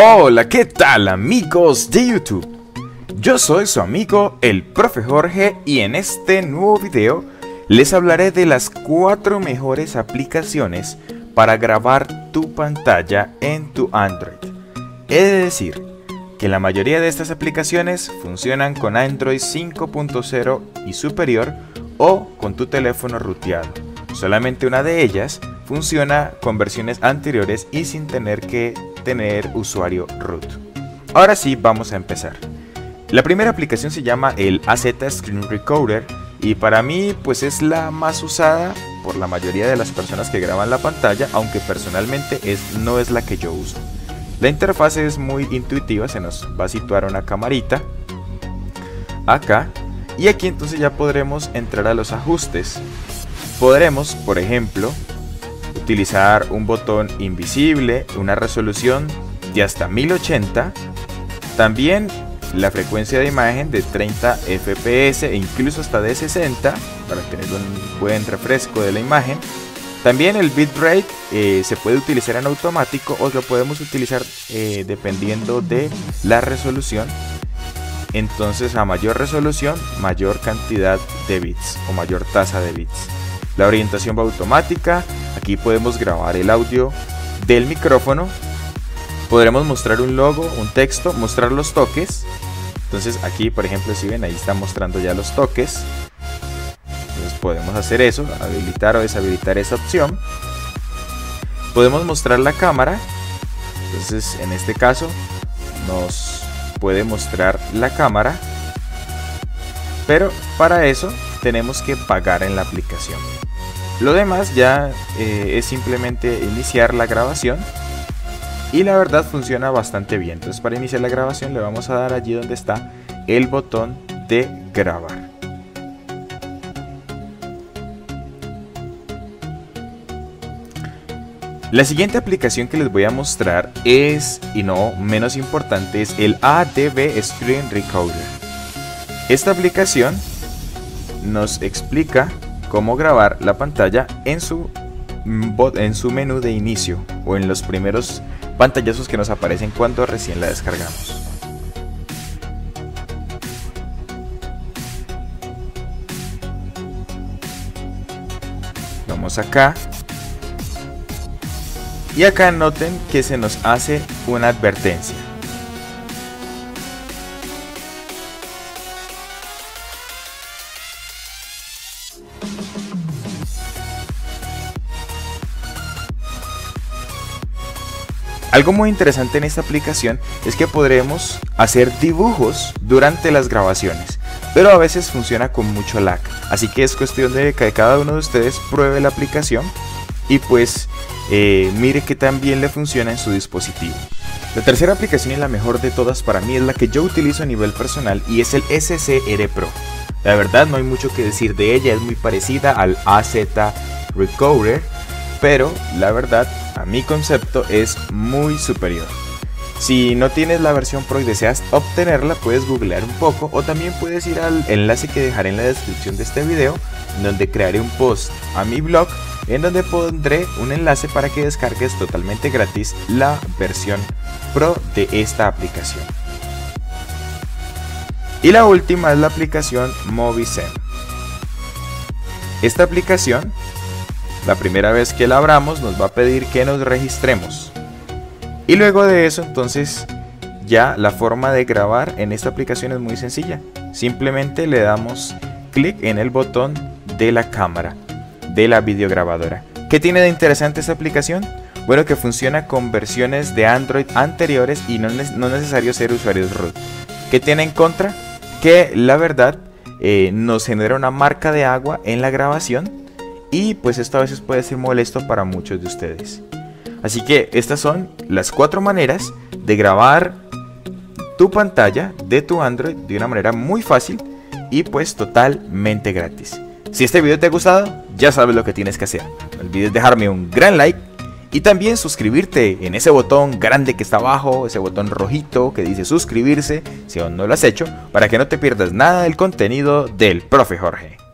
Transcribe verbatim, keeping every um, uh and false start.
Hola, ¿qué tal amigos de YouTube? Yo soy su amigo El Profe Jorge y en este nuevo video les hablaré de las cuatro mejores aplicaciones para grabar tu pantalla en tu Android. He de decir que la mayoría de estas aplicaciones funcionan con Android cinco punto cero y superior o con tu teléfono ruteado. Solamente una de ellas funciona con versiones anteriores y sin tener que tener usuario root. Ahora sí, vamos a empezar. La primera aplicación se llama el A Z Screen Recorder y para mí pues es la más usada por la mayoría de las personas que graban la pantalla, aunque personalmente es, no es la que yo uso. La interfaz es muy intuitiva, se nos va a situar una camarita acá y aquí entonces ya podremos entrar a los ajustes. Podremos, por ejemplo, utilizar un botón invisible, una resolución de hasta mil ochenta, también la frecuencia de imagen de treinta F P S e incluso hasta de sesenta para tener un buen refresco de la imagen. También el bitrate eh, se puede utilizar en automático o lo podemos utilizar eh, dependiendo de la resolución. Entonces a mayor resolución, mayor cantidad de bits o mayor tasa de bits. La orientación va automática, aquí podemos grabar el audio del micrófono, podremos mostrar un logo, un texto, mostrar los toques. Entonces aquí por ejemplo, si ven, ahí está mostrando ya los toques. Entonces podemos hacer eso, habilitar o deshabilitar esa opción. Podemos mostrar la cámara, entonces en este caso nos puede mostrar la cámara, pero para eso tenemos que pagar en la aplicación. Lo demás ya eh, es simplemente iniciar la grabación y la verdad funciona bastante bien. Entonces para iniciar la grabación le vamos a dar allí donde está el botón de grabar. La siguiente aplicación que les voy a mostrar es, y no menos importante, es el A D B Screen Recorder. Esta aplicación nos explica cómo grabar la pantalla en su, en su menú de inicio o en los primeros pantallazos que nos aparecen cuando recién la descargamos. Vamos acá y acá noten que se nos hace una advertencia. Algo muy interesante en esta aplicación es que podremos hacer dibujos durante las grabaciones, pero a veces funciona con mucho lag, así que es cuestión de que cada uno de ustedes pruebe la aplicación y pues eh, mire que tan bien le funciona en su dispositivo. La tercera aplicación y la mejor de todas para mí es la que yo utilizo a nivel personal y es el S C R Pro. La verdad no hay mucho que decir de ella, es muy parecida al A Z Recorder, pero la verdad a mi concepto es muy superior. Si no tienes la versión Pro y deseas obtenerla, puedes googlear un poco o también puedes ir al enlace que dejaré en la descripción de este video, donde crearé un post a mi blog en donde pondré un enlace para que descargues totalmente gratis la versión Pro de esta aplicación. Y la última es la aplicación Mobizen. Esta aplicación, la primera vez que la abramos nos va a pedir que nos registremos y luego de eso entonces ya la forma de grabar en esta aplicación es muy sencilla. Simplemente le damos clic en el botón de la cámara de la videograbadora. ¿Qué tiene de interesante esta aplicación? Bueno, que funciona con versiones de Android anteriores y no es necesario ser usuarios root. ¿Qué tiene en contra? Que la verdad eh, nos genera una marca de agua en la grabación y pues esto a veces puede ser molesto para muchos de ustedes. Así que estas son las cuatro maneras de grabar tu pantalla de tu Android de una manera muy fácil y pues totalmente gratis. Si este video te ha gustado, ya sabes lo que tienes que hacer. No olvides dejarme un gran like y también suscribirte en ese botón grande que está abajo, ese botón rojito que dice suscribirse si aún no lo has hecho, para que no te pierdas nada del contenido del Profe Jorge.